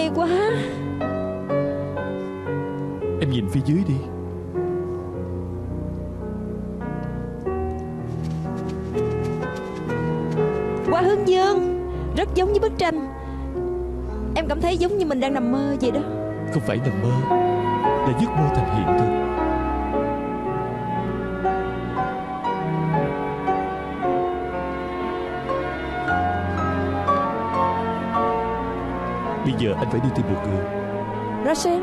hay quá. Em nhìn phía dưới đi. Hoa hướng dương rất giống với bức tranh. Em cảm thấy giống như mình đang nằm mơ vậy đó. Không phải nằm mơ, là giấc mơ thành hiện thực. Bây giờ anh phải đi tìm một người. Rachel.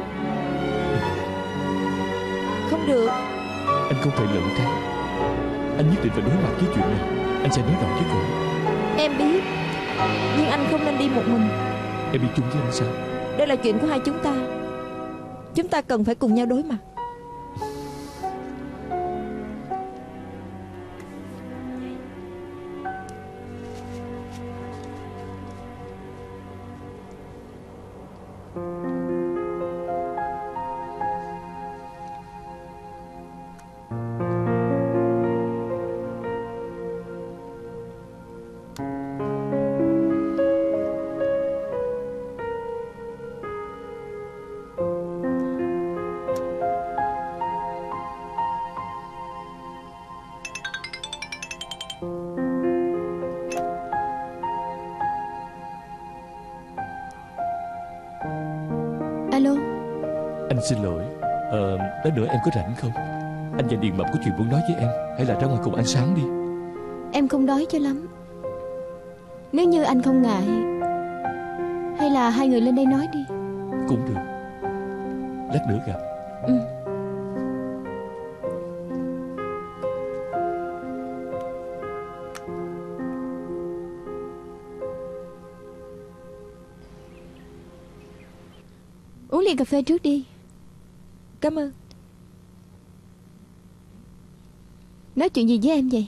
Không được. Anh không thể lựng thế. Anh nhất định phải đối mặt với chuyện này. Anh sẽ nói rõ với cô. Em biết, nhưng anh không nên đi một mình. Em đi chung với anh sao? Đây là chuyện của hai chúng ta. Chúng ta cần phải cùng nhau đối mặt. Xin lỗi, đến nữa em có rảnh không? Anh và Điền Mập có chuyện muốn nói với em. Hay là ra ngoài cùng ăn sáng đi. Em không đói cho lắm. Nếu như anh không ngại, hay là hai người lên đây nói đi. Cũng được. Lát nữa gặp. Uống ly cà phê trước đi. Cảm ơn. Nói chuyện gì với em vậy?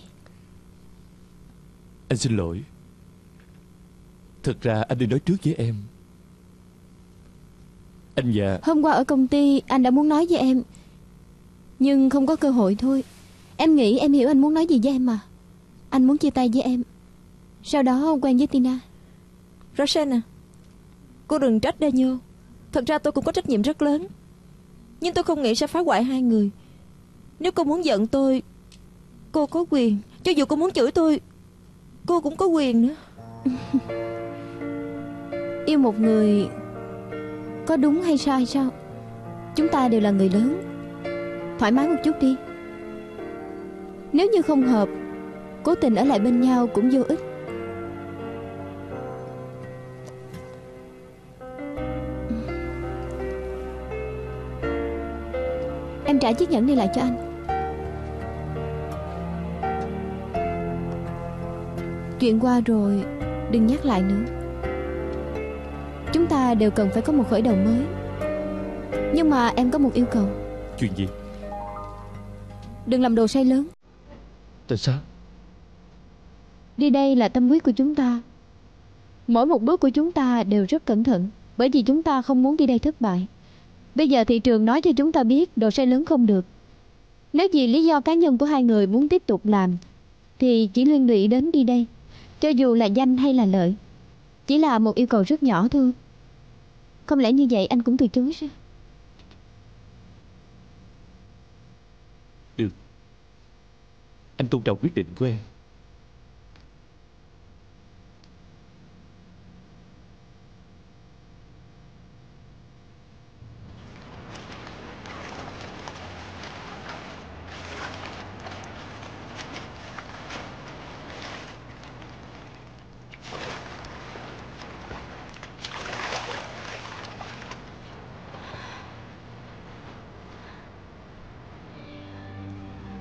Anh xin lỗi. Thật ra anh định nói trước với em. Anh và... Hôm qua ở công ty anh đã muốn nói với em, nhưng không có cơ hội thôi. Em nghĩ em hiểu anh muốn nói gì với em mà. Anh muốn chia tay với em, sau đó quen với Tina. Rosena, cô đừng trách Daniel. Thật ra tôi cũng có trách nhiệm rất lớn, nhưng tôi không nghĩ sẽ phá hoại hai người. Nếu cô muốn giận tôi, cô có quyền. Cho dù cô muốn chửi tôi, cô cũng có quyền nữa. Yêu một người có đúng hay sai sao? Chúng ta đều là người lớn. Thoải mái một chút đi. Nếu như không hợp, cố tình ở lại bên nhau cũng vô ích. Em trả chiếc nhẫn này lại cho anh. Chuyện qua rồi, đừng nhắc lại nữa. Chúng ta đều cần phải có một khởi đầu mới. Nhưng mà em có một yêu cầu. Chuyện gì? Đừng làm đồ say lớn. Tại sao? Đi đây là tâm huyết của chúng ta. Mỗi một bước của chúng ta đều rất cẩn thận, bởi vì chúng ta không muốn đi đây thất bại. Bây giờ thị trường nói cho chúng ta biết đồ say lớn không được. Nếu vì lý do cá nhân của hai người muốn tiếp tục làm, thì chỉ liên lụy đến đi đây, cho dù là danh hay là lợi. Chỉ là một yêu cầu rất nhỏ thôi. Không lẽ như vậy anh cũng từ chối sao? Được. Anh tôn trọng quyết định của em.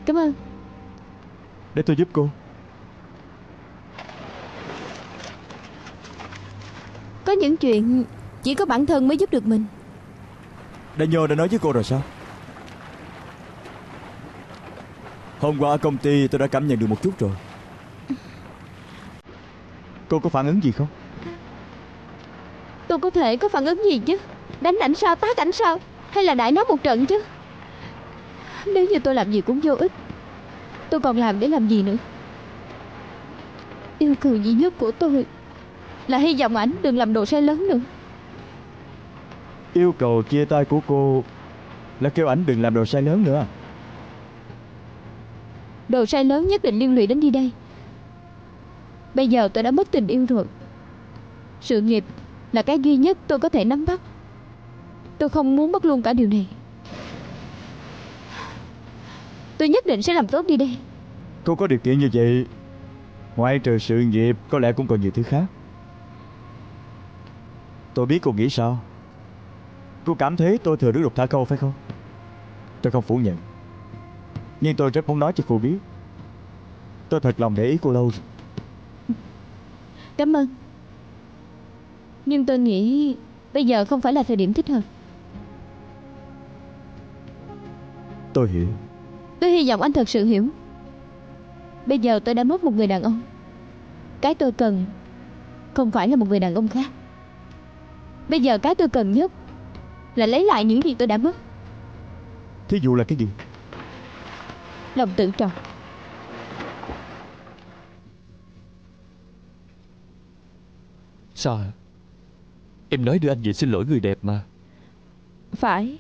Cảm ơn. Để tôi giúp cô. Có những chuyện chỉ có bản thân mới giúp được mình. Daniel đã nói với cô rồi sao? Hôm qua ở công ty tôi đã cảm nhận được một chút rồi. Cô có phản ứng gì không? Tôi có thể có phản ứng gì chứ? Đánh ảnh sao, tát ảnh sao, hay là đãi nó một trận chứ? Nếu như tôi làm gì cũng vô ích, tôi còn làm để làm gì nữa? Yêu cầu duy nhất của tôi là hy vọng ảnh đừng làm đồ say lớn nữa. Yêu cầu chia tay của cô là kêu ảnh đừng làm đồ sai lớn nữa. Đồ sai lớn nhất định liên lụy đến đi đây. Bây giờ tôi đã mất tình yêu rồi. Sự nghiệp là cái duy nhất tôi có thể nắm bắt. Tôi không muốn mất luôn cả điều này. Tôi nhất định sẽ làm tốt đi đây. Cô có điều kiện như vậy, ngoại trừ sự nghiệp có lẽ cũng còn nhiều thứ khác. Tôi biết cô nghĩ sao. Cô cảm thấy tôi thừa nước đục thả câu phải không? Tôi không phủ nhận, nhưng tôi rất muốn nói cho cô biết tôi thật lòng để ý cô lâu rồi. Cảm ơn. Nhưng tôi nghĩ bây giờ không phải là thời điểm thích hợp. Tôi hiểu. Tôi hy vọng anh thật sự hiểu. Bây giờ tôi đã mất một người đàn ông. Cái tôi cần không phải là một người đàn ông khác. Bây giờ cái tôi cần nhất là lấy lại những gì tôi đã mất. Thí dụ là cái gì? Lòng tự trọng. Sao hả? Em nói đưa anh về xin lỗi người đẹp mà. Phải.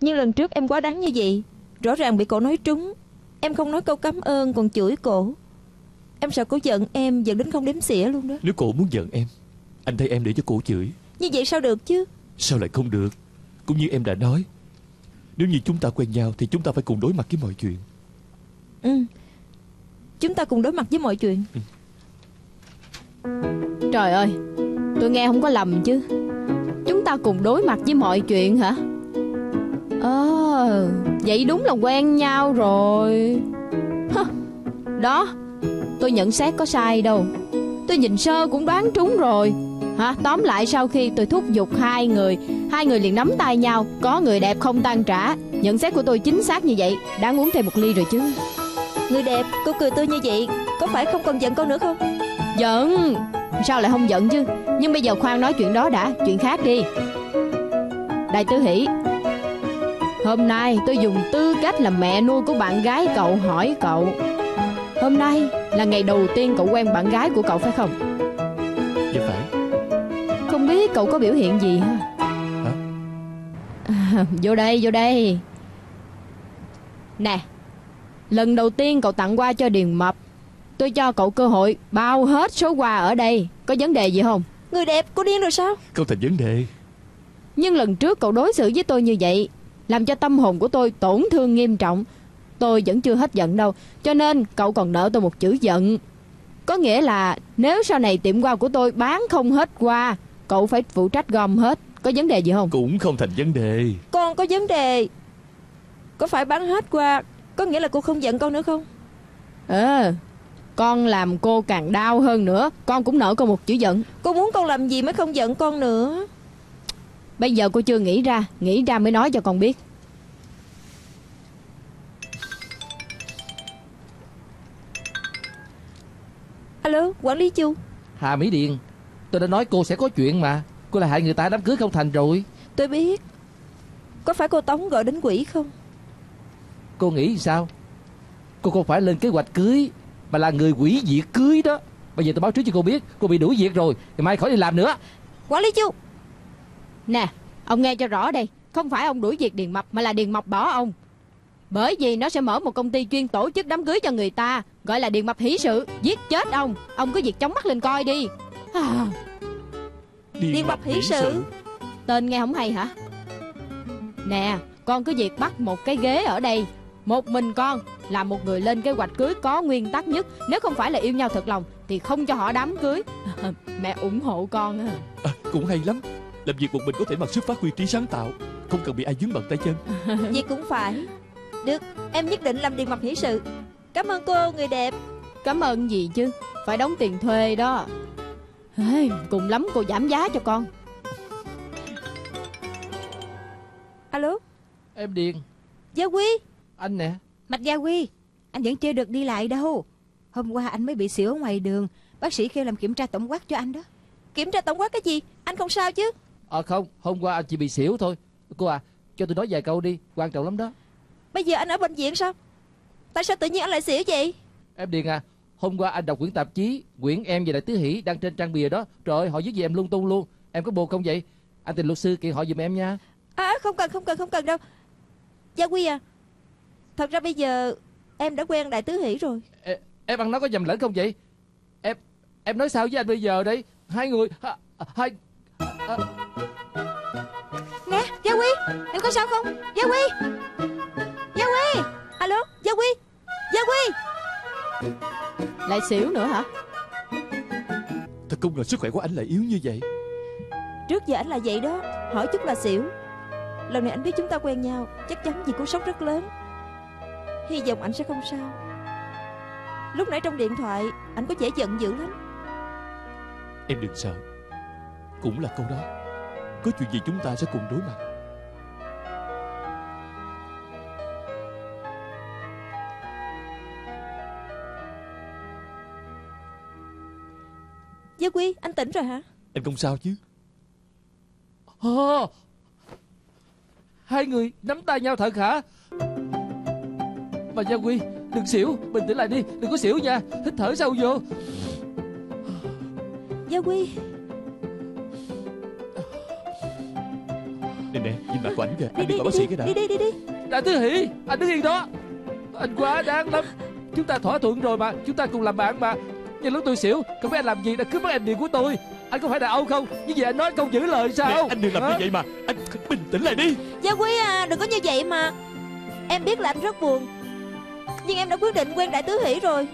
Nhưng lần trước em quá đáng như vậy, rõ ràng bị cổ nói trúng. Em không nói câu cảm ơn còn chửi cổ. Em sợ cổ giận em, giận đến không đếm xỉa luôn đó. Nếu cổ muốn giận em, anh thay em để cho cổ chửi. Như vậy sao được chứ? Sao lại không được? Cũng như em đã nói, nếu như chúng ta quen nhau thì chúng ta phải cùng đối mặt với mọi chuyện. Ừ, chúng ta cùng đối mặt với mọi chuyện. Ừ. Trời ơi, tôi nghe không có lầm chứ? Chúng ta cùng đối mặt với mọi chuyện hả? Vậy đúng là quen nhau rồi. Đó, tôi nhận xét có sai đâu. Tôi nhìn sơ cũng đoán trúng rồi. Tóm lại sau khi tôi thúc giục hai người liền nắm tay nhau. Có người đẹp không tan trả. Nhận xét của tôi chính xác như vậy. Đáng uống thêm một ly rồi chứ. Người đẹp, cô cười tôi như vậy có phải không còn giận con nữa không? Giận? Sao lại không giận chứ? Nhưng bây giờ khoan nói chuyện đó đã, chuyện khác đi. Đại Tứ Hỷ, hôm nay tôi dùng tư cách là mẹ nuôi của bạn gái cậu hỏi cậu, hôm nay là ngày đầu tiên cậu quen bạn gái của cậu phải không? Dạ phải. Không biết cậu có biểu hiện gì ha? Hả? Vô đây, vô đây. Nè, lần đầu tiên cậu tặng quà cho Điền Mập, tôi cho cậu cơ hội bao hết số quà ở đây. Có vấn đề gì không? Người đẹp, cô điên rồi sao? Không thành vấn đề. Nhưng lần trước cậu đối xử với tôi như vậy làm cho tâm hồn của tôi tổn thương nghiêm trọng. Tôi vẫn chưa hết giận đâu, cho nên cậu còn nợ tôi một chữ giận. Có nghĩa là nếu sau này tiệm hoa của tôi bán không hết hoa, cậu phải phụ trách gom hết. Có vấn đề gì không? Cũng không thành vấn đề. Con có vấn đề. Có phải bán hết hoa có nghĩa là cô không giận con nữa không? Con làm cô càng đau hơn nữa. Con cũng nợ con một chữ giận. Cô muốn con làm gì mới không giận con nữa? Bây giờ cô chưa nghĩ ra, nghĩ ra mới nói cho con biết. Alo, quản lý Chu. Hà Mỹ Điền, tôi đã nói cô sẽ có chuyện mà. Cô lại hại người ta đám cưới không thành rồi. Tôi biết. Có phải cô Tống gọi đến quỷ không? Cô nghĩ sao? Cô không phải lên kế hoạch cưới mà là người quỷ diệt cưới đó. Bây giờ tôi báo trước cho cô biết, cô bị đuổi việc rồi, ngày mai khỏi đi làm nữa. Quản lý Chu. Nè, ông nghe cho rõ đây. Không phải ông đuổi việc Điền Mập mà là Điền Mập bỏ ông. Bởi vì nó sẽ mở một công ty chuyên tổ chức đám cưới cho người ta, gọi là Điền Mập Hỷ Sự. Giết chết ông. Ông cứ việc chống mắt lên coi đi. Điền Mập Hỷ Sự. Tên nghe không hay hả? Nè, con cứ việc bắt một cái ghế ở đây. Một mình con là một người lên kế hoạch cưới có nguyên tắc nhất. Nếu không phải là yêu nhau thật lòng thì không cho họ đám cưới. Mẹ ủng hộ con. Cũng hay lắm. Làm việc một mình có thể mặc sức phát huy trí sáng tạo, không cần bị ai dướng bận tay chân. Vậy cũng phải. Được, em nhất định làm Điền Mập Hỷ Sự. Cảm ơn cô, người đẹp. Cảm ơn gì chứ, phải đóng tiền thuê đó. Cùng lắm cô giảm giá cho con. Alo. Em Điền. Gia Huy. Anh nè. Bạch Gia Huy, anh vẫn chưa được đi lại đâu. Hôm qua anh mới bị xỉu ở ngoài đường. Bác sĩ kêu làm kiểm tra tổng quát cho anh đó. Kiểm tra tổng quát cái gì? Anh không sao chứ? Không, hôm qua anh chỉ bị xỉu thôi. Cô à, cho tôi nói vài câu đi, quan trọng lắm đó. Bây giờ anh ở bệnh viện sao? Tại sao tự nhiên anh lại xỉu vậy? Em Điền à, hôm qua anh đọc quyển tạp chí, quyển Em Về Đại Tứ Hỷ đang trên trang bìa đó. Trời ơi, họ viết về em lung tung luôn. Em có buồn không vậy? Anh tìm luật sư kiện họ giùm em nha. Không cần đâu Gia Huy à. Thật ra bây giờ em đã quen Đại Tứ Hỷ rồi. Em ăn nói có nhầm lẫn không vậy? Em nói sao với anh bây giờ đây? Hai người Nè Gia Huy, em có sao không? Gia Huy, Gia Huy. Alo Gia Huy, Gia Huy. Lại xỉu nữa hả? Thật không ngờ sức khỏe của anh lại yếu như vậy. Trước giờ anh là vậy đó, hỏi chút là xỉu. Lần này anh biết chúng ta quen nhau, chắc chắn gì cũng sốc rất lớn. Hy vọng anh sẽ không sao. Lúc nãy trong điện thoại anh có vẻ giận dữ lắm. Em đừng sợ. Cũng là câu đó, có chuyện gì chúng ta sẽ cùng đối mặt. Gia Quy, anh tỉnh rồi hả? Em không sao chứ. Hai người nắm tay nhau thật hả? Mà Gia Quy, đừng xỉu, bình tĩnh lại đi, đừng có xỉu nha, hít thở sâu vô. Gia Quy. Nè nè, nhìn mặt của ảnh kìa, anh đi gọi bác sĩ cái đã. Đi. Đại Tứ Hỷ, anh đứng yên đó. Anh quá đáng lắm. Chúng ta thỏa thuận rồi mà, chúng ta cùng làm bạn mà. Nhưng lúc tôi xỉu, không biết anh làm gì đã cướp mất em Điền của tôi. Anh có phải đàn ông không? Như vậy anh nói không giữ lời sao? Nè, anh đừng làm như vậy mà. Anh bình tĩnh lại đi. Gia Huy à, đừng có như vậy mà. Em biết là anh rất buồn, nhưng em đã quyết định quen Đại Tứ Hỷ rồi.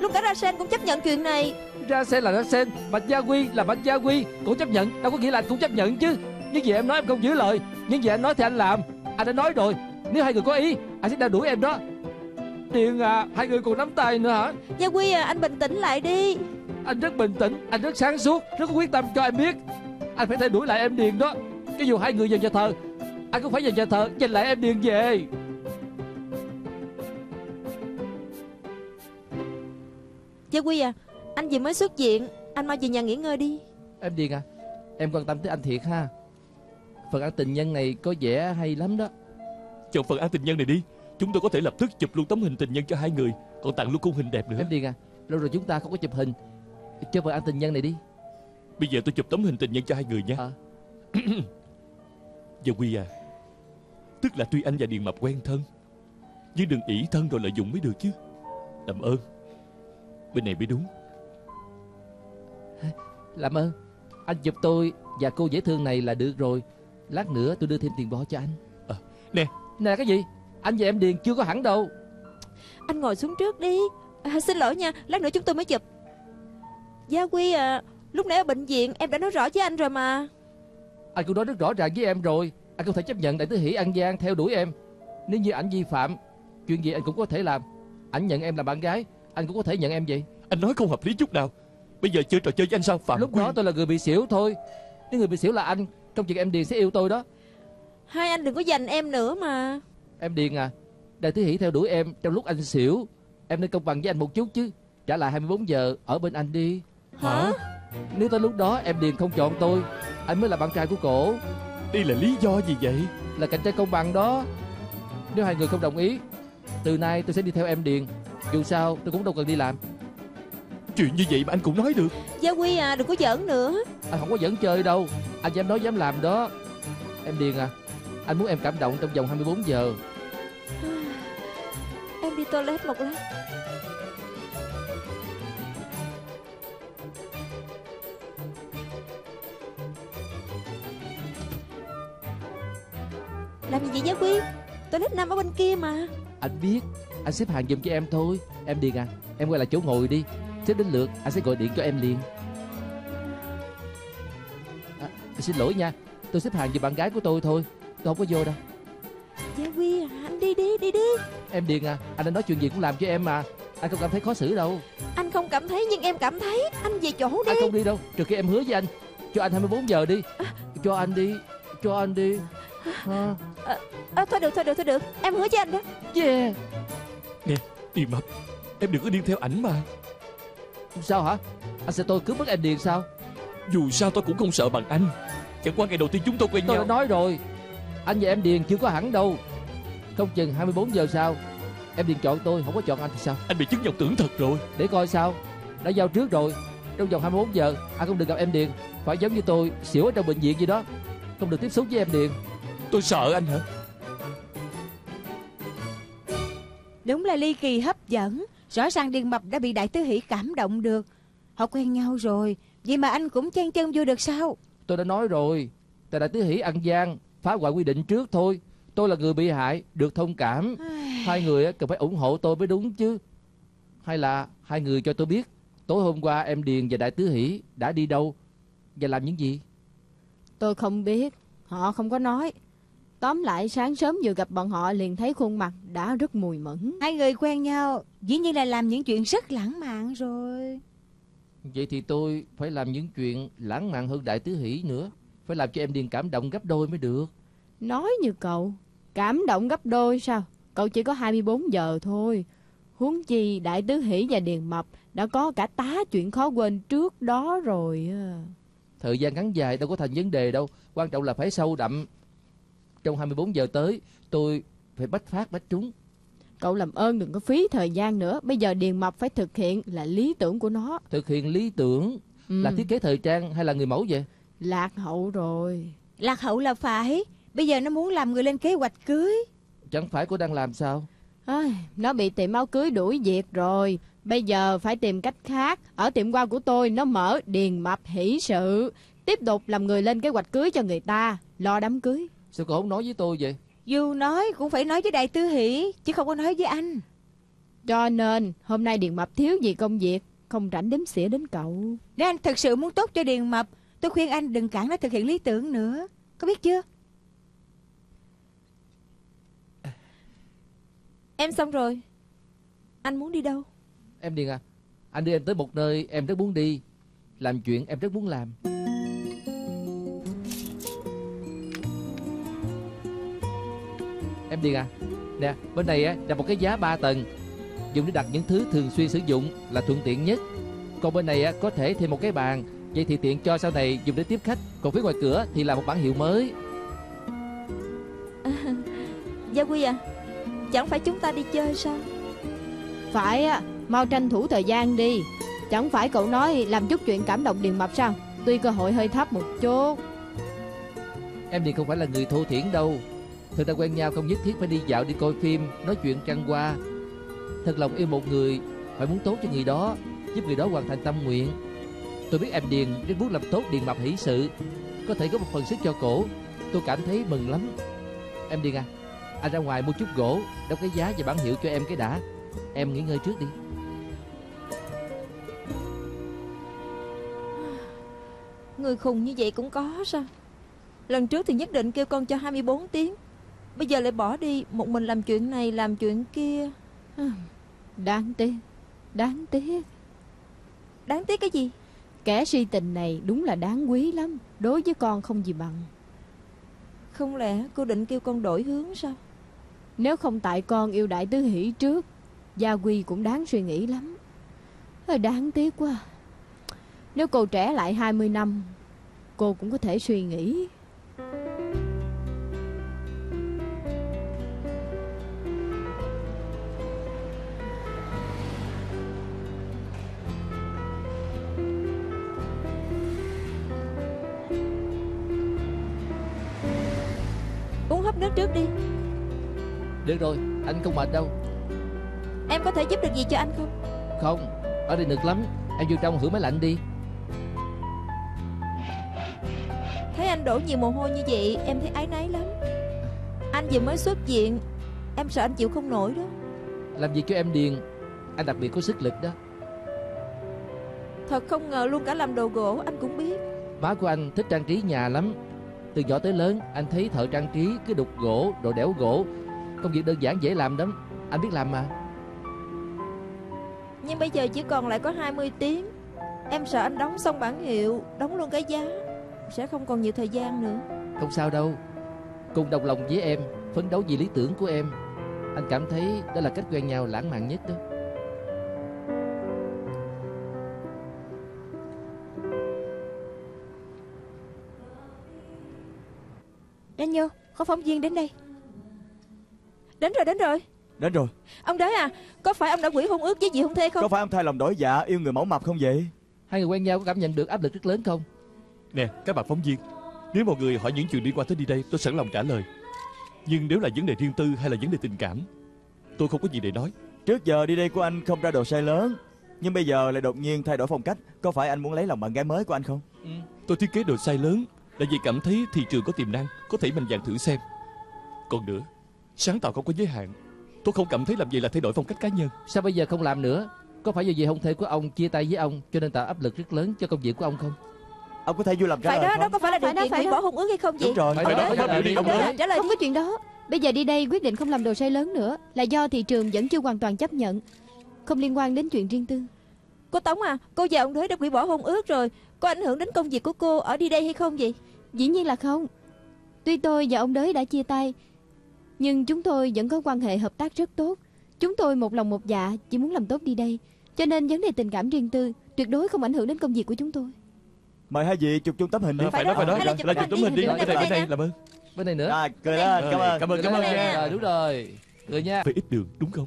Lúc cả Rachel cũng chấp nhận chuyện này. Rachel là Rachel, Bạch Gia Huy là Bạch Gia Huy. Cũng chấp nhận, đâu có nghĩa là anh cũng chấp nhận chứ. Nhưng vậy em nói em không giữ lời. Nhưng vậy anh nói thì anh làm. Anh đã nói rồi, nếu hai người có ý, anh sẽ đeo đuổi em đó. Điền à, hai người còn nắm tay nữa hả? Gia Huy à, anh bình tĩnh lại đi. Anh rất bình tĩnh, anh rất sáng suốt, rất có quyết tâm cho em biết. Anh phải thay đuổi lại em Điền đó. Cho dù hai người vào nhà thờ, anh cũng phải vào nhà thờ giành lại em Điền về. Gia Huy à, anh vừa mới xuất viện, anh mau về nhà nghỉ ngơi đi. Em Điền à, em quan tâm tới anh thiệt ha. Phần án tình nhân này có vẻ hay lắm đó. Chọn phần án tình nhân này đi. Chúng tôi có thể lập tức chụp luôn tấm hình tình nhân cho hai người, còn tặng luôn khung hình đẹp nữa. Em Điền à, lâu rồi chúng ta không có chụp hình. Cho phần án tình nhân này đi. Bây giờ tôi chụp tấm hình tình nhân cho hai người nha. Giờ Huy à, tức là tuy anh và Điền Mập quen thân, nhưng đừng ỷ thân rồi lợi dụng mới được chứ. Làm ơn. Bên này mới đúng. Làm ơn. Anh chụp tôi và cô dễ thương này là được rồi. Lát nữa tôi đưa thêm tiền bò cho anh. Nè. Nè cái gì? Anh và em Điền chưa có hẳn đâu. Anh ngồi xuống trước đi. Xin lỗi nha, lát nữa chúng tôi mới chụp. Gia Huy à, lúc nãy ở bệnh viện em đã nói rõ với anh rồi mà. Anh cũng nói rất rõ ràng với em rồi. Anh không thể chấp nhận Đại Tứ Hỷ ăn gian theo đuổi em. Nếu như ảnh vi phạm, chuyện gì anh cũng có thể làm. Ảnh nhận em là bạn gái, anh cũng có thể nhận em vậy. Anh nói không hợp lý chút nào. Bây giờ chơi trò chơi với anh sao? Phạm Lúc đó tôi là người bị xỉu thôi. Nếu người bị xỉu là anh, trong chuyện em Điền sẽ yêu tôi đó. Hai anh đừng có giành em nữa mà. Em Điền à, Đại Tứ Hỷ theo đuổi em trong lúc anh xỉu. Em nên công bằng với anh một chút chứ. Trả lại 24 giờ ở bên anh đi. Hả? Nếu tới lúc đó em Điền không chọn tôi, anh mới là bạn trai của cổ. Đây là lý do gì vậy? Là cạnh tranh công bằng đó. Nếu hai người không đồng ý, từ nay tôi sẽ đi theo em Điền. Dù sao tôi cũng đâu cần đi làm. Chuyện như vậy mà anh cũng nói được? Gia Huy à, đừng có giỡn nữa. Anh không có giỡn chơi đâu. Anh dám nói dám làm đó. Em Điền à, anh muốn em cảm động trong vòng 24 giờ. Em đi toilet một lát. Làm gì vậy Gia Huy? Toilet nằm ở bên kia mà. Anh biết, anh xếp hàng giùm cho em thôi. Em Điền à, em quay lại chỗ ngồi đi. Xếp đến lượt, anh sẽ gọi điện cho em liền. Xin lỗi nha, tôi xếp hàng giùm bạn gái của tôi thôi. Tôi không có vô đâu. Gia Huy à, anh đi. Em Điền à, anh đã nói chuyện gì cũng làm cho em mà. Anh không cảm thấy khó xử đâu. Anh không cảm thấy nhưng em cảm thấy. Anh về chỗ đi. Anh không đi đâu, trừ khi em hứa với anh. Cho anh 24 giờ đi. Cho anh đi. Thôi được. Em hứa với anh đó. Yeah. Nè, Điền Mập, em đừng có điên theo ảnh mà. Sao hả? Anh sẽ tôi cướp mất em Điền sao? Dù sao tôi cũng không sợ bằng anh. Chẳng qua ngày đầu tiên chúng tôi quen nhau. Tôi đã nói rồi, anh và em Điền chưa có hẳn đâu. Không chừng 24 giờ sau em Điền chọn tôi, không có chọn anh thì sao? Anh bị chứng vọng tưởng thật rồi. Để coi sao. Đã giao trước rồi. trong vòng 24 giờ anh không được gặp em Điền. Phải giống như tôi xỉu ở trong bệnh viện gì đó, không được tiếp xúc với em Điền. Tôi sợ anh hả? Đúng là ly kỳ hấp dẫn. Rõ ràng Điền Mập đã bị Đại Tứ Hỷ cảm động được. Họ quen nhau rồi, vậy mà anh cũng chen chân vô được sao? Tôi đã nói rồi, tại Đại Tứ Hỷ ăn gian, phá hoại quy định trước thôi. Tôi là người bị hại, được thông cảm. Hai người cần phải ủng hộ tôi mới đúng chứ. Hay là hai người cho tôi biết tối hôm qua em Điền và Đại Tứ Hỷ đã đi đâu và làm những gì? Tôi không biết, họ không có nói. Tóm lại sáng sớm vừa gặp bọn họ liền thấy khuôn mặt đã rất mùi mẫn. Hai người quen nhau, dĩ nhiên là làm những chuyện rất lãng mạn rồi. Vậy thì tôi phải làm những chuyện lãng mạn hơn Đại Tứ Hỷ nữa. Phải làm cho em Điền cảm động gấp đôi mới được. Nói như cậu, cảm động gấp đôi sao? Cậu chỉ có 24 giờ thôi. Huống chi Đại Tứ Hỷ và Điền Mập đã có cả tá chuyện khó quên trước đó rồi. Thời gian ngắn dài đâu có thành vấn đề đâu. Quan trọng là phải sâu đậm. Trong 24 giờ tới tôi phải bách phát bách trúng. Cậu làm ơn đừng có phí thời gian nữa. Bây giờ Điền Mập phải thực hiện là lý tưởng của nó. Thực hiện lý tưởng là thiết kế thời trang hay là người mẫu vậy? Lạc hậu rồi. Lạc hậu là phải. Bây giờ nó muốn làm người lên kế hoạch cưới. Chẳng phải cô đang làm sao? Nó bị tiệm áo cưới đuổi việc rồi. Bây giờ phải tìm cách khác. Ở tiệm qua của tôi nó mở Điền Mập Hỷ Sự, tiếp tục làm người lên kế hoạch cưới cho người ta, lo đám cưới. Sao cô không nói với tôi vậy? Dù nói cũng phải nói với Đại Tứ Hỷ, chứ không có nói với anh. Cho nên hôm nay Điền Mập thiếu gì công việc, không rảnh đếm xỉa đến cậu. Nếu anh thật sự muốn tốt cho Điền Mập, tôi khuyên anh đừng cản nó thực hiện lý tưởng nữa, có biết chưa? Em xong rồi. Anh muốn đi đâu? Em Điền à, anh đưa em tới một nơi em rất muốn đi, làm chuyện em rất muốn làm. Em Điền à, nè, bên này á là một cái giá 3 tầng, dùng để đặt những thứ thường xuyên sử dụng là thuận tiện nhất. Còn bên này á có thể thêm một cái bàn, vậy thì tiện cho sau này dùng để tiếp khách. Còn phía ngoài cửa thì là một bảng hiệu mới. Gia Huy à, chẳng phải chúng ta đi chơi sao? Phải á, mau tranh thủ thời gian đi. Chẳng phải cậu nói làm chút chuyện cảm động Điền Mập sao? Tuy cơ hội hơi thấp một chút. Em Điền không phải là người thô thiển đâu. Thực ra quen nhau không nhất thiết phải đi dạo, đi coi phim, nói chuyện trăng qua. Thật lòng yêu một người phải muốn tốt cho người đó, giúp người đó hoàn thành tâm nguyện. Tôi biết em Điền rất muốn làm tốt Điền Mập Hỷ Sự, có thể có một phần sức cho cổ. Tôi cảm thấy mừng lắm. Em Điền à, anh ra ngoài mua chút gỗ, đóng cái giá và bản hiệu cho em cái đã. Em nghỉ ngơi trước đi. Người khùng như vậy cũng có sao? Lần trước thì nhất định kêu con cho 24 tiếng, bây giờ lại bỏ đi một mình làm chuyện này làm chuyện kia. Đáng tiếc, đáng tiếc. Đáng tiếc cái gì? Kẻ si tình này đúng là đáng quý lắm, đối với con không gì bằng. Không lẽ cô định kêu con đổi hướng sao? Nếu không tại con yêu Đại Tứ Hỷ trước, Gia Huy cũng đáng suy nghĩ lắm. Đáng tiếc quá. Nếu cô trẻ lại 20 năm, cô cũng có thể suy nghĩ. Uống hớp nước trước đi. Được rồi, anh không mệt đâu. Em có thể giúp được gì cho anh không? Không, ở đây nực lắm. Em vô trong hưởng máy lạnh đi. Thấy anh đổ nhiều mồ hôi như vậy em thấy áy náy lắm. Anh vừa mới xuất viện, em sợ anh chịu không nổi đó. Làm việc cho em Điền, anh đặc biệt có sức lực đó. Thật không ngờ luôn cả làm đồ gỗ anh cũng biết. Má của anh thích trang trí nhà lắm. Từ nhỏ tới lớn anh thấy thợ trang trí cứ đục gỗ rồi đẽo gỗ. Công việc đơn giản dễ làm lắm, anh biết làm mà. Nhưng bây giờ chỉ còn lại có 20 tiếng. Em sợ anh đóng xong bản hiệu, đóng luôn cái giá, sẽ không còn nhiều thời gian nữa. Không sao đâu. Cùng đồng lòng với em, phấn đấu vì lý tưởng của em. Anh cảm thấy đó là cách quen nhau lãng mạn nhất đó. Daniel, có phóng viên đến đây. Đến rồi, đến rồi. Đến rồi. Ông đấy à, có phải ông đã hủy hôn ước với dì hôn thê không? Có phải ông thay lòng đổi dạ yêu người mẫu mập không vậy? Hai người quen nhau có cảm nhận được áp lực rất lớn không? Nè các bạn phóng viên, nếu mọi người hỏi những chuyện liên quan tới đi đây, tôi sẵn lòng trả lời. Nhưng nếu là vấn đề riêng tư hay là vấn đề tình cảm, tôi không có gì để nói. Trước giờ đi đây của anh không ra đồ sai lớn, nhưng bây giờ lại đột nhiên thay đổi phong cách. Có phải anh muốn lấy lòng bạn gái mới của anh không? Ừ. Tôi thiết kế đồ sai lớn là vì cảm thấy thị trường có tiềm năng, có thể mạnh dạn thử xem. Còn nữa, sáng tạo không có giới hạn. Tôi không cảm thấy làm gì là thay đổi phong cách cá nhân. Sao bây giờ không làm nữa? Có phải do vì hôn thê của ông chia tay với ông cho nên tạo áp lực rất lớn cho công việc của ông không? Ông có thể vui làm ra phải đó không? Đó có phải là điều kiện hủy bỏ hôn ước hay không vậy? Đúng rồi, phải đó, phải điều đó. Trả lời không có chuyện đó. Bây giờ đi đây quyết định không làm đồ say lớn nữa là do thị trường vẫn chưa hoàn toàn chấp nhận, không liên quan đến chuyện riêng tư. Cô Tống à, cô và ông Đới đã hủy bỏ hôn ước rồi, có ảnh hưởng đến công việc của cô ở đi đây hay không vậy? Dĩ nhiên là không. Tuy tôi và ông Đới đã chia tay, nhưng chúng tôi vẫn có quan hệ hợp tác rất tốt. Chúng tôi một lòng một dạ chỉ muốn làm tốt đi đây, cho nên vấn đề tình cảm riêng tư tuyệt đối không ảnh hưởng đến công việc của chúng tôi. Mời hai vị chụp chung tấm hình đi. Phải đó, là chụp tấm hình đi. Bên đây, làm ơn. Bên đây nữa. À, cười lên, cảm ơn. Đúng rồi, cười nha. Phải ít đường đúng không?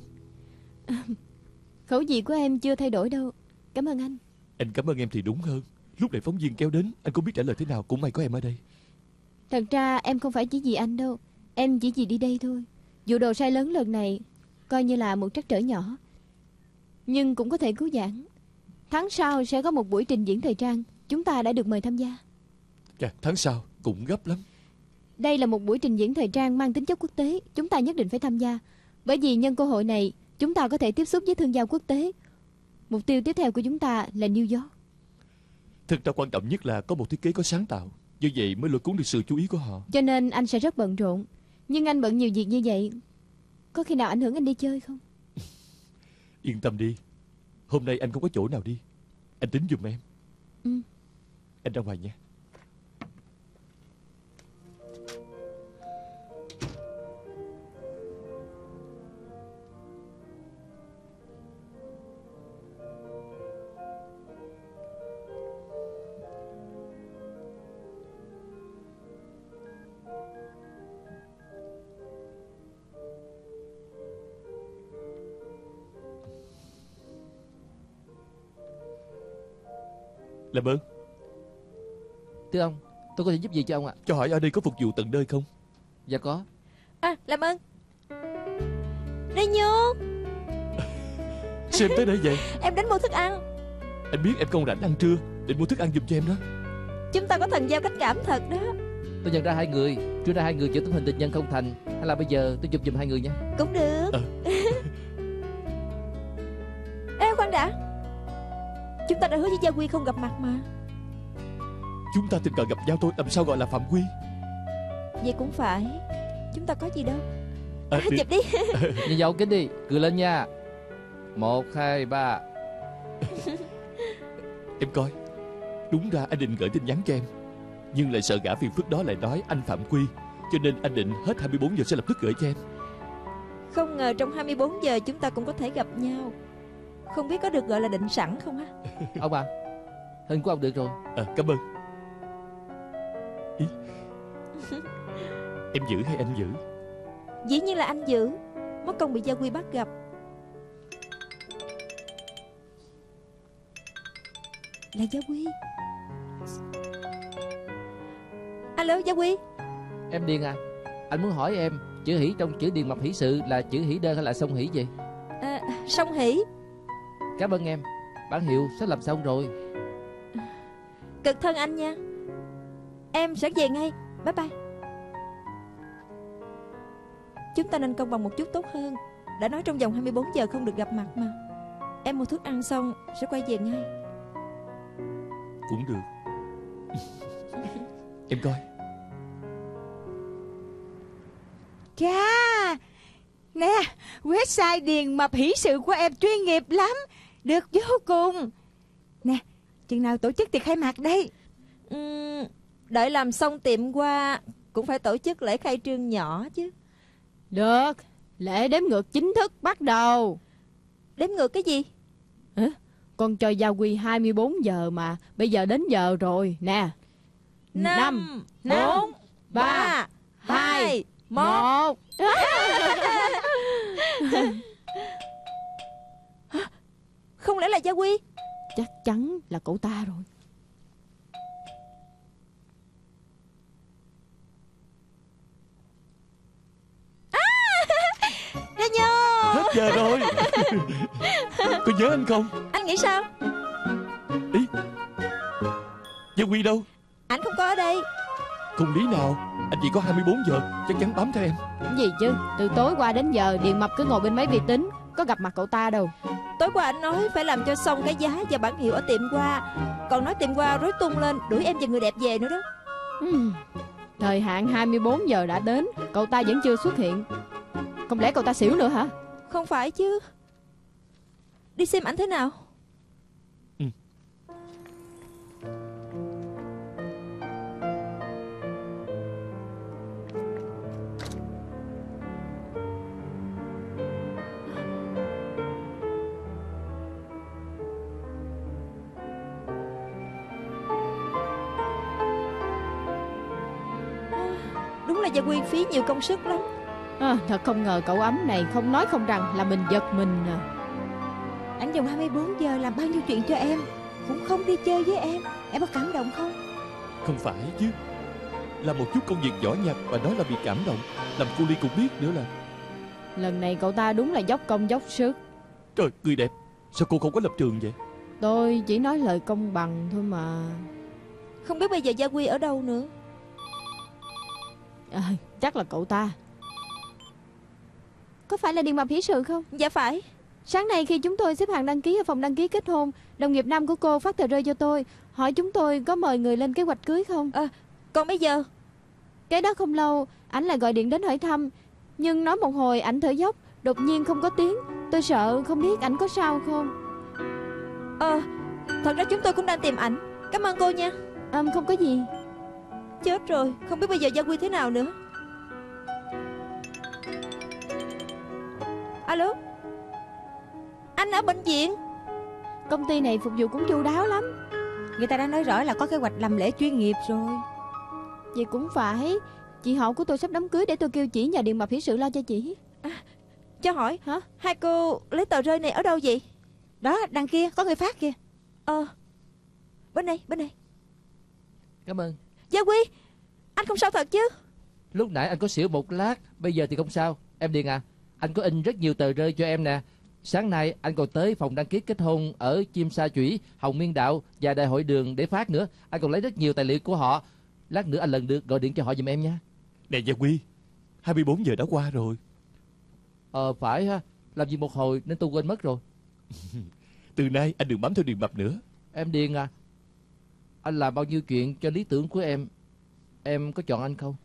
Khẩu vị của em chưa thay đổi đâu. Cảm ơn anh. Anh cảm ơn em thì đúng hơn. Lúc này phóng viên kéo đến, anh cũng biết trả lời thế nào, cũng may có em ở đây. Thật ra em không phải chỉ vì anh đâu, em chỉ vì đi đây thôi. Vụ đồ sai lớn lần này coi như là một trắc trở nhỏ, nhưng cũng có thể cứu vãn. Tháng sau sẽ có một buổi trình diễn thời trang, chúng ta đã được mời tham gia. Dạ, tháng sau cũng gấp lắm. Đây là một buổi trình diễn thời trang mang tính chất quốc tế, chúng ta nhất định phải tham gia. Bởi vì nhân cơ hội này, chúng ta có thể tiếp xúc với thương gia quốc tế. Mục tiêu tiếp theo của chúng ta là New York. Thực ra quan trọng nhất là có một thiết kế có sáng tạo, do vậy mới lôi cuốn được sự chú ý của họ. Cho nên anh sẽ rất bận rộn. Nhưng anh bận nhiều việc như vậy, có khi nào ảnh hưởng anh đi chơi không? Yên tâm đi, hôm nay anh không có chỗ nào đi, anh tính giùm em. Ừ. Anh ra ngoài nha. Làm ơn. Thưa ông, tôi có thể giúp gì cho ông ạ? Cho hỏi ở đây có phục vụ tận nơi không? Dạ có. À, làm ơn. Đây Nhung. Xem tới đây vậy? Em đến mua thức ăn. Anh biết em không rảnh ăn trưa, định mua thức ăn giùm cho em đó. Chúng ta có thần giao cách cảm thật đó. Tôi nhận ra hai người, trưa nay hai người chữa tấm hình tình nhân không thành, hay là bây giờ tôi chụp giùm hai người nha. Cũng được. Ê khoan đã, chúng ta đã hứa với Gia Huy không gặp mặt mà. Chúng ta tình cờ gặp nhau thôi, làm sao gọi là phạm quy? Vậy cũng phải, chúng ta có gì đâu. Chụp đi. Nhìn vào kính đi, cười lên nha. 1, 2, 3. Em coi, đúng ra anh định gửi tin nhắn cho em, nhưng lại sợ gã phiền phức đó lại nói anh phạm quy, cho nên anh định hết 24 giờ sẽ lập tức gửi cho em. Không ngờ trong 24 giờ chúng ta cũng có thể gặp nhau. Không biết có được gọi là định sẵn không á? Ông à, hình của ông được rồi. À, cảm ơn. Ý, em giữ hay anh giữ? Dĩ nhiên là anh giữ, mất công bị Gia Huy bắt gặp. Là Gia Huy. Alo Gia Huy. Em Điền à, anh muốn hỏi em, chữ hỷ trong chữ Điền Mập Hỷ Sự là chữ hỷ đơn hay là song hỷ vậy? À, song hỷ. Cảm ơn em, bản hiệu sắp làm xong rồi. Cực thân anh nha. Em sẽ về ngay, bye bye. Chúng ta nên công bằng một chút tốt hơn. Đã nói trong vòng 24 giờ không được gặp mặt mà. Em mua thức ăn xong sẽ quay về ngay. Cũng được. Em coi. Chà, nè, website Điền Mập Hỷ Sự của em chuyên nghiệp lắm, được vô cùng. Nè, chừng nào tổ chức tiệc khai mạc đây? Đợi làm xong tiệm qua cũng phải tổ chức lễ khai trương nhỏ chứ. Được, lễ đếm ngược chính thức bắt đầu. Đếm ngược cái gì? Hả? Con cho Gia Huy 24 giờ mà, bây giờ đến giờ rồi nè. 5, 4, 3, 2, 1. Không lẽ là Gia Huy? chắc chắn là cậu ta rồi. Hết giờ rồi. Có nhớ anh không? Anh nghĩ sao? Ý, Gia Huy đâu? Anh không có ở đây. Không lý nào, anh chỉ có 24 giờ, chắc chắn bám theo em. Gì chứ, từ tối qua đến giờ Điền Mập cứ ngồi bên máy vi tính, có gặp mặt cậu ta đâu. Tối qua anh nói phải làm cho xong cái giá và bản hiệu ở tiệm qua, còn nói tiệm qua rối tung lên, đuổi em và người đẹp về nữa đó. Thời hạn 24 giờ đã đến, cậu ta vẫn chưa xuất hiện. Không lẽ cậu ta xỉu nữa hả? Không phải chứ. Đi xem ảnh thế nào. Đúng là Gia Huy phí nhiều công sức lắm. Thật không ngờ cậu ấm này không nói không rằng là mình giật mình à. Anh dùng 24 giờ làm bao nhiêu chuyện cho em, cũng không đi chơi với em. Em có cảm động không? Không phải chứ. Là một chút công việc nhỏ nhặt và đó là bị cảm động. Làm cô Ly cũng biết nữa là. Lần này cậu ta đúng là dốc công dốc sức. Trời, người đẹp, sao cô không có lập trường vậy? Tôi chỉ nói lời công bằng thôi mà. Không biết bây giờ Gia Huy ở đâu nữa. Chắc là cậu ta. Có phải là Điền Mập Hỷ Sự không? Dạ phải. Sáng nay khi chúng tôi xếp hàng đăng ký ở phòng đăng ký kết hôn, đồng nghiệp nam của cô phát tờ rơi cho tôi, hỏi chúng tôi có mời người lên kế hoạch cưới không. Còn bây giờ? Cái đó không lâu, ảnh lại gọi điện đến hỏi thăm. Nhưng nói một hồi ảnh thở dốc, đột nhiên không có tiếng. Tôi sợ không biết ảnh có sao không. Thật ra chúng tôi cũng đang tìm ảnh. Cảm ơn cô nha. Không có gì. Chết rồi, không biết bây giờ Gia Huy thế nào nữa. Alo, anh ở bệnh viện. Công ty này phục vụ cũng chu đáo lắm. Người ta đã nói rõ là có kế hoạch làm lễ chuyên nghiệp rồi. Vậy cũng phải. Chị họ của tôi sắp đám cưới, để tôi kêu chỉ nhà Điền Mập Hỷ Sự lo cho chị. Cho hỏi hả, hai cô lấy tờ rơi này ở đâu vậy? Đó, đằng kia có người phát kìa. Bên đây, bên đây. Cảm ơn. Gia Huy, anh không sao thật chứ? Lúc nãy anh có xỉu một lát, bây giờ thì không sao. Em Điền à, anh có in rất nhiều tờ rơi cho em nè. Sáng nay anh còn tới phòng đăng ký kết hôn ở Chim Sa Chủy, Hồng Miên Đạo và Đại Hội Đường để phát nữa. Anh còn lấy rất nhiều tài liệu của họ. Lát nữa anh lần được gọi điện cho họ giùm em nha. Nè Gia Huy, 24 giờ đã qua rồi. Phải ha, làm việc một hồi nên tôi quên mất rồi. Từ nay anh đừng bám theo Điền Mập nữa. Em Điền à, anh làm bao nhiêu chuyện cho lý tưởng của em. Em có chọn anh không?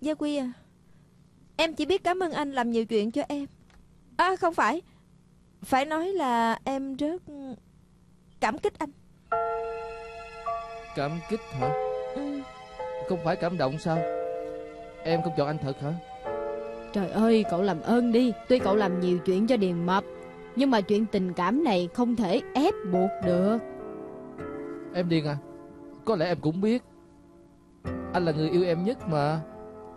Gia Huy à, em chỉ biết cảm ơn anh làm nhiều chuyện cho em. Không phải, phải nói là em rất cảm kích anh. Cảm kích hả? Không phải cảm động sao? Em không chọn anh thật hả? Trời ơi, cậu làm ơn đi. Tuy cậu làm nhiều chuyện cho Điền Mập, nhưng mà chuyện tình cảm này không thể ép buộc được. Em Điền à, có lẽ em cũng biết anh là người yêu em nhất mà.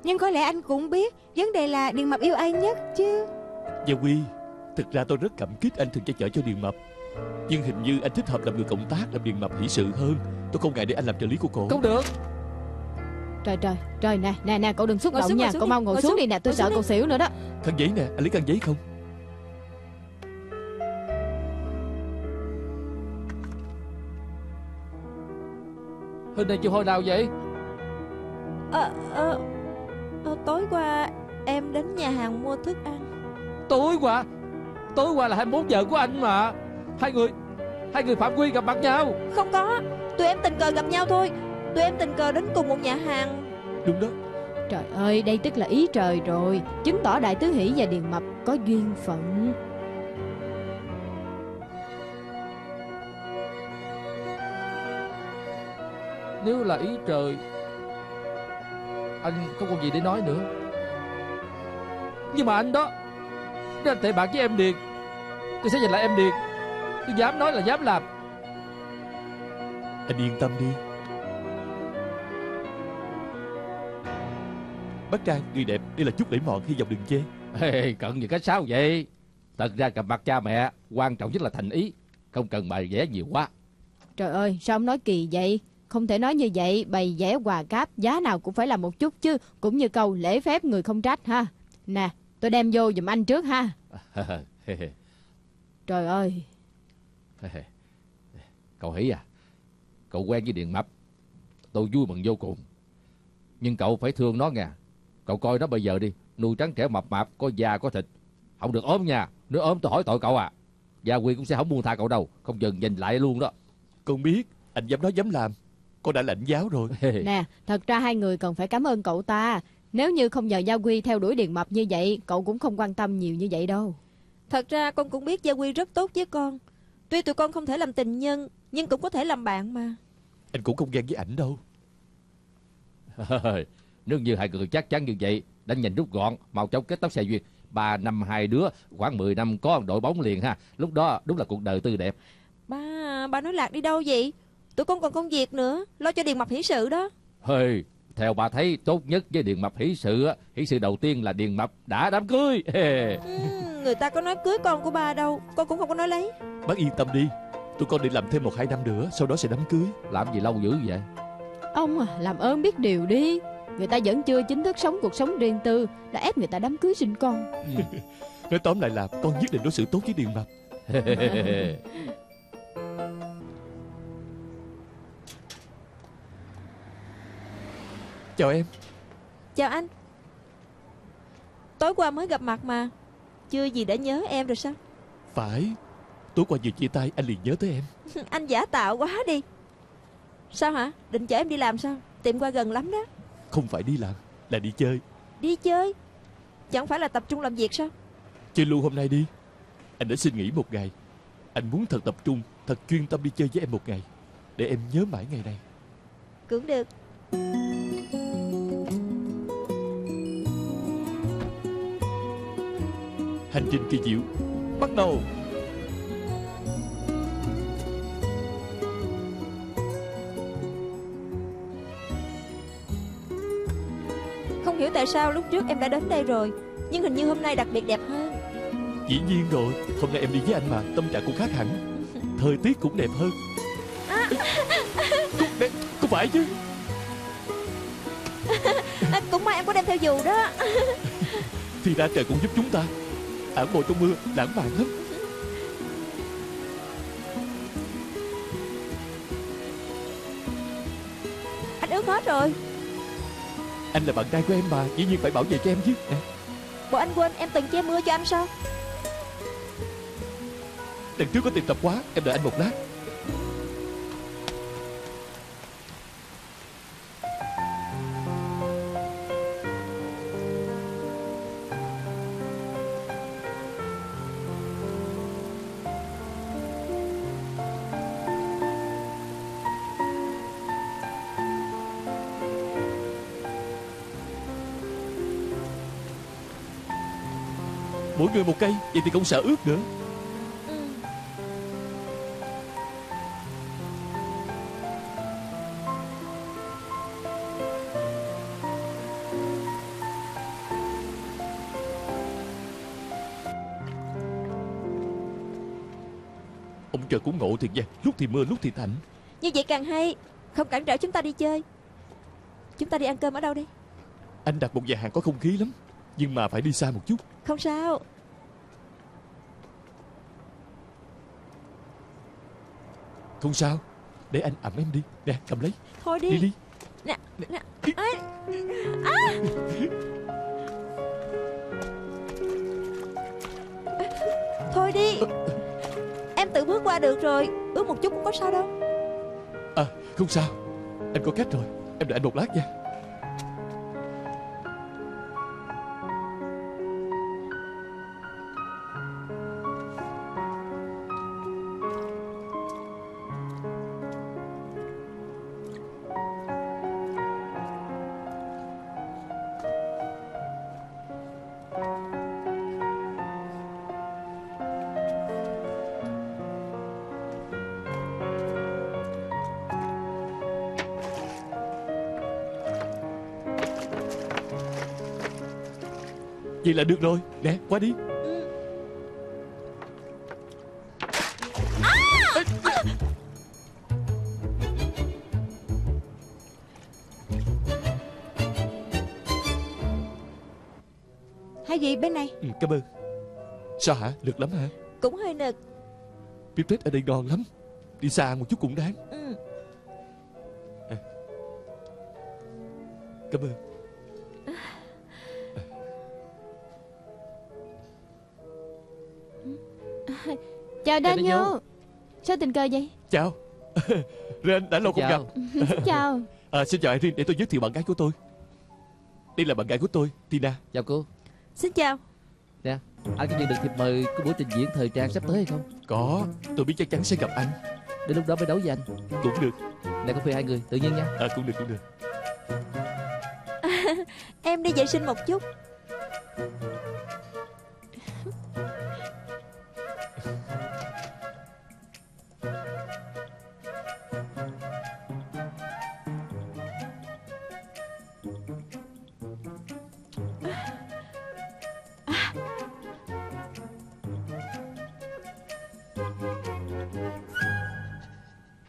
Nhưng có lẽ anh cũng biết vấn đề là Điền Mập yêu ai nhất chứ. Gia Huy, thực ra tôi rất cảm kích anh thường che chở cho Điền Mập. Nhưng hình như anh thích hợp làm người cộng tác, làm Điền Mập Hỷ Sự hơn. Tôi không ngại để anh làm trợ lý của cô. Không được. Trời trời trời, nè nè nè, cậu đừng xúc động nha. Cậu mau ngồi xuống đi nè, tôi sợ cậu xỉu nữa đó. Khăn giấy nè, anh lấy khăn giấy không? Hình này chiều hồi nào vậy? Tối qua em đến nhà hàng mua thức ăn. Tối qua? Tối qua là 24 giờ của anh mà. Hai người phạm quy gặp mặt nhau. Không có, tụi em tình cờ gặp nhau thôi. Tụi em tình cờ đến cùng một nhà hàng. Đúng đó. Trời ơi, đây tức là ý trời rồi, chứng tỏ Đại Tứ Hỷ và Điền Mập có duyên phận. Nếu là ý trời, anh không còn gì để nói nữa. Nhưng mà anh đó, nếu anh tệ bạc với em Điền, tôi sẽ giành lại em Điền. Tôi dám nói là dám làm. Anh yên tâm đi. Bác Trang, người đẹp, đây là chút để mọn khi vào đường chê. Cận gì cách sao vậy? Thật ra gặp mặt cha mẹ, quan trọng nhất là thành ý. Không cần bày vẽ nhiều quá. Trời ơi, sao ông nói kỳ vậy? Không thể nói như vậy, bày vẽ quà cáp giá nào cũng phải là một chút chứ. Cũng như câu lễ phép người không trách ha. Nè, tôi đem vô giùm anh trước ha. Trời ơi. Cậu Hỷ à, cậu quen với Điền Mập, tôi vui mừng vô cùng. Nhưng cậu phải thương nó nha. Cậu coi nó bây giờ đi, nuôi trắng trẻ mập mạp, có da có thịt, không được ốm nha. Nếu ốm tôi hỏi tội cậu à. Gia Huy cũng sẽ không buông tha cậu đâu. Không chừng nhìn lại luôn đó. Con biết, anh dám nói dám làm, con đã lãnh giáo rồi. Nè, thật ra hai người cần phải cảm ơn cậu ta. Nếu như không nhờ Gia Huy theo đuổi Điền Mập như vậy, cậu cũng không quan tâm nhiều như vậy đâu. Thật ra con cũng biết Gia Huy rất tốt với con. Tuy tụi con không thể làm tình nhân, nhưng cũng có thể làm bạn mà. Anh cũng không ghen với ảnh đâu. Nếu như hai người chắc chắn như vậy, đánh nhanh rút gọn, mau chóng kết tóc xe duyệt. 3 năm hai đứa, khoảng 10 năm có một đội bóng liền ha. Lúc đó đúng là cuộc đời tươi đẹp. Ba nói lạc đi đâu vậy? Tụi con còn công việc nữa, lo cho Điền Mập Hỷ Sự đó. Hey, theo bà thấy tốt nhất với Điền Mập Hỷ Sự, hỷ sự đầu tiên là Điền Mập đã đám cưới. Người ta có nói cưới con của ba đâu, con cũng không có nói lấy. Bác yên tâm đi, tụi con định làm thêm 1-2 năm nữa, sau đó sẽ đám cưới. Làm gì lâu dữ vậy? Ông à, làm ơn biết điều đi. Người ta vẫn chưa chính thức sống cuộc sống riêng tư, đã ép người ta đám cưới sinh con. Nói tóm lại là con nhất định đối xử tốt với Điền Mập. Chào em. Chào anh. Tối qua mới gặp mặt mà chưa gì đã nhớ em rồi sao? Phải, tối qua vừa chia tay anh liền nhớ tới em. Anh giả tạo quá đi. Sao hả? Định chở em đi làm sao? Tiệm qua gần lắm đó. Không phải đi làm, là đi chơi. Đi chơi? Chẳng phải là tập trung làm việc sao? Chơi luôn hôm nay đi. Anh đã xin nghỉ 1 ngày. Anh muốn thật tập trung, thật chuyên tâm đi chơi với em 1 ngày, để em nhớ mãi ngày này. Cũng được. Hành trình kỳ diệu bắt đầu. Không hiểu tại sao lúc trước em đã đến đây rồi, nhưng hình như hôm nay đặc biệt đẹp hơn. Dĩ nhiên rồi, hôm nay em đi với anh mà, tâm trạng cũng khác hẳn. Thời tiết cũng đẹp hơn. Cũng phải chứ. Cũng may em có đem theo dù đó. Thì ra trời cũng giúp chúng ta. Ẩn bộ trong mưa, lãng mạn lắm. Anh ướt hết rồi. Anh là bạn trai của em mà, dĩ nhiên phải bảo vệ cho em chứ. Bộ anh quên em từng che mưa cho anh sao? Lần trước có tiệm tập quá, em đợi anh 1 lát. Mỗi người 1 cây, vậy thì không sợ ướt nữa. Ông trời cũng ngộ thiệt vậy, lúc thì mưa lúc thì thạnh. Như vậy càng hay, không cản trở chúng ta đi chơi. Chúng ta đi ăn cơm ở đâu đi? Anh đặt một nhà hàng có không khí lắm, nhưng mà phải đi xa một chút. Không sao. Không sao. Để anh ẵm em đi. Nè, cầm lấy. Thôi đi. Đi đi. Nè, nè. Thôi đi. Em tự bước qua được rồi. Bước một chút cũng có sao đâu. À, không sao. Anh có cách rồi. Em đợi anh 1 lát nha. Vậy là được rồi, nè, qua đi. Hay gì bên này? Ừ, cảm ơn. Sao hả? Được lắm hả? Cũng hơi nực. Bít tết ở đây ngon lắm. Đi xa ăn một chút cũng đáng. Ừ. À. Cảm ơn. À. Chào Daniel. Sao tình cờ vậy? Chào Rin, đã lâu không gặp. Xin chào. Xin chào Rin, để tôi giới thiệu bạn gái của tôi. Đây là bạn gái của tôi, Tina. Chào cô. Xin chào. Nè, anh có nhận được thiệp mời của buổi trình diễn thời trang sắp tới hay không? Có, tôi biết chắc chắn sẽ gặp anh. Đến lúc đó mới đấu với anh. Cũng được. Nè, có phê hai người, tự nhiên nha. À, cũng được, cũng được. Em đi vệ sinh một chút.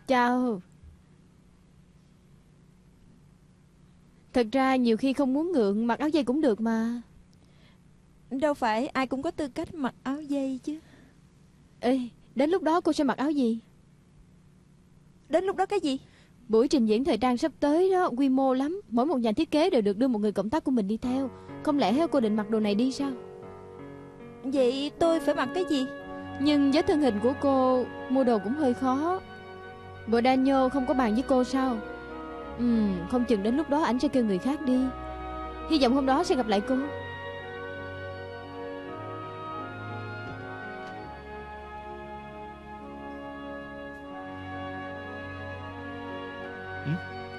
Chào. Thật ra nhiều khi không muốn ngượng, mặc áo dây cũng được mà. Đâu phải ai cũng có tư cách mặc áo dây chứ. Ê, đến lúc đó cô sẽ mặc áo gì? Đến lúc đó cái gì? Buổi trình diễn thời trang sắp tới đó, quy mô lắm. Mỗi một nhà thiết kế đều được đưa một người cộng tác của mình đi theo. Không lẽ cô định mặc đồ này đi sao? Vậy tôi phải mặc cái gì? Nhưng với thân hình của cô, mua đồ cũng hơi khó. Bộ Daniel không có bàn với cô sao? Không chừng đến lúc đó ảnh sẽ kêu người khác đi. Hy vọng hôm đó sẽ gặp lại cô.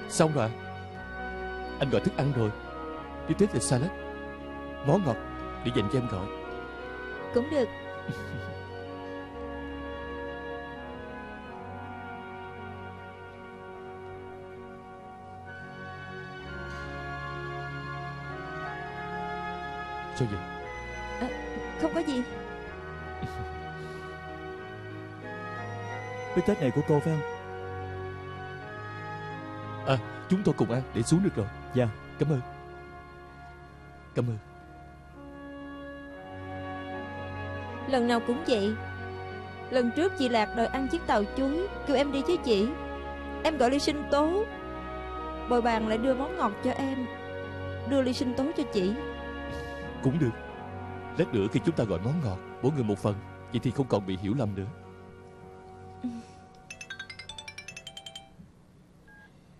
Xong rồi. Anh gọi thức ăn rồi. Bít tết là salad. Món ngọt để dành cho em gọi. Cũng được. Sao vậy? À, không có gì. Bít tết này của cô phải không? À, chúng tôi cùng ăn để xuống được rồi. Dạ. Cảm ơn. Cảm ơn. Lần nào cũng vậy. Lần trước chị Lạc đòi ăn chiếc tàu chuối, kêu em đi với chị. Em gọi ly sinh tố. Bồi bàn lại đưa món ngọt cho em. Đưa ly sinh tố cho chị. Cũng được. Lát nữa khi chúng ta gọi món ngọt, mỗi người một phần, vậy thì không còn bị hiểu lầm nữa.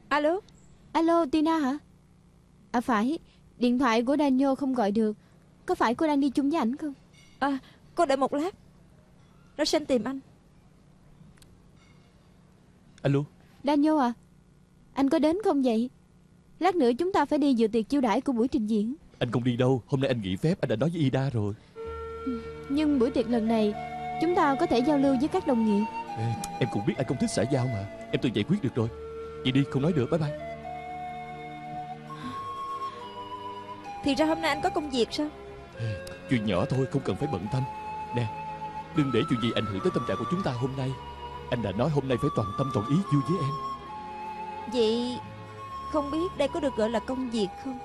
Alo. Alo, Tina hả? À phải, điện thoại của Daniel không gọi được. Có phải cô đang đi chung với ảnh không? À, cô đợi một lát. Nó sẽ tìm anh. Alo. Daniel à, anh có đến không vậy? Lát nữa chúng ta phải đi dự tiệc chiêu đãi của buổi trình diễn. Anh không đi đâu, hôm nay anh nghỉ phép, anh đã nói với Ida rồi. Nhưng buổi tiệc lần này, chúng ta có thể giao lưu với các đồng nghiệp. Ê, em cũng biết anh không thích xã giao mà, em tự giải quyết được rồi. Vậy đi, không nói nữa, bye bye. Thì ra hôm nay anh có công việc sao? Ê, chuyện nhỏ thôi, không cần phải bận tâm. Nè, đừng để chuyện gì ảnh hưởng tới tâm trạng của chúng ta hôm nay. Anh đã nói hôm nay phải toàn tâm toàn ý vui với em. Vậy, không biết đây có được gọi là công việc không?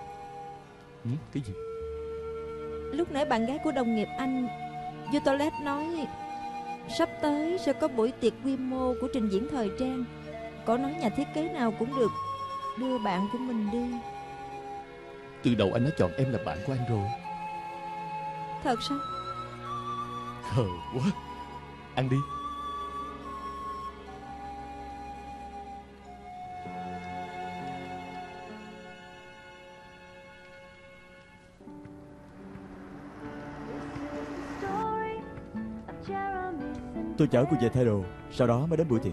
Cái gì? Lúc nãy bạn gái của đồng nghiệp anh vô toilet nói sắp tới sẽ có buổi tiệc quy mô của trình diễn thời trang. Có nói nhà thiết kế nào cũng được đưa bạn của mình đi. Từ đầu anh đã chọn em là bạn của anh rồi. Thật sao? Khờ quá. Ăn đi. Tôi chở cô về thay đồ, sau đó mới đến buổi tiệc.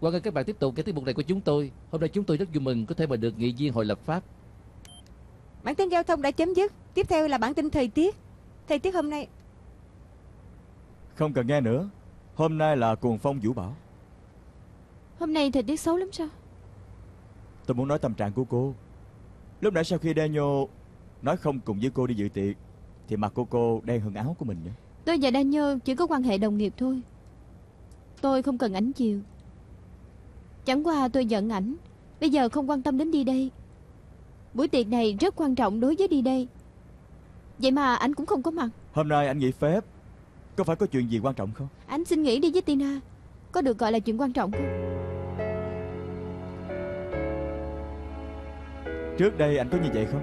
Qua ngay các bạn tiếp tục cái tiết mục này của chúng tôi. Hôm nay chúng tôi rất vui mừng có thể mời được nghị viên hội lập pháp. Bản tin giao thông đã chấm dứt. Tiếp theo là bản tin thời tiết. Thời tiết hôm nay không cần nghe nữa. Hôm nay là cuồng phong vũ bão. Hôm nay thời tiết xấu lắm sao? Tôi muốn nói tâm trạng của cô. Lúc nãy sau khi Daniel nói không cùng với cô đi dự tiệc thì mặt của cô đen hơn áo của mình nữa. Tôi và Daniel chỉ có quan hệ đồng nghiệp thôi. Tôi không cần ảnh chiều. Chẳng qua tôi giận ảnh. Bây giờ không quan tâm đến đi đây, Buổi tiệc này rất quan trọng đối với đi đây. Vậy mà anh cũng không có mặt. Hôm nay anh nghỉ phép. Có phải có chuyện gì quan trọng không? Anh xin nghỉ đi với Tina. Có được gọi là chuyện quan trọng không? Trước đây anh có như vậy không?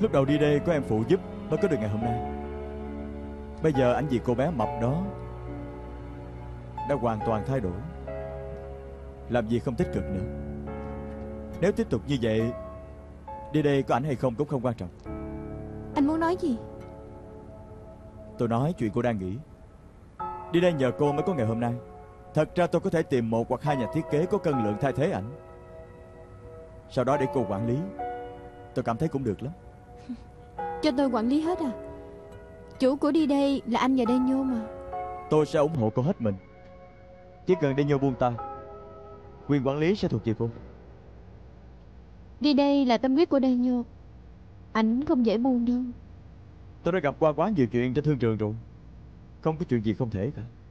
Lúc đầu đi đây có em phụ giúp mới có được ngày hôm nay. Bây giờ anh vì cô bé mập đó đã hoàn toàn thay đổi, làm việc không tích cực nữa. Nếu tiếp tục như vậy, đi đây có ảnh hay không cũng không quan trọng. Anh muốn nói gì? Tôi nói chuyện cô đang nghĩ. Đi đây nhờ cô mới có ngày hôm nay. Thật ra tôi có thể tìm một hoặc hai nhà thiết kế có cân lượng thay thế ảnh, sau đó để cô quản lý. Tôi cảm thấy cũng được lắm. Cho tôi quản lý hết à? Chủ của đi đây là anh và Daniel mà. Tôi sẽ ủng hộ cô hết mình. Chỉ cần Daniel buông tay, quyền quản lý sẽ thuộc về cô. Đi đây là tâm huyết của Daniel, ảnh không dễ buông đâu. Tôi đã gặp qua quá nhiều chuyện trên thương trường rồi. Không có chuyện gì không thể cả.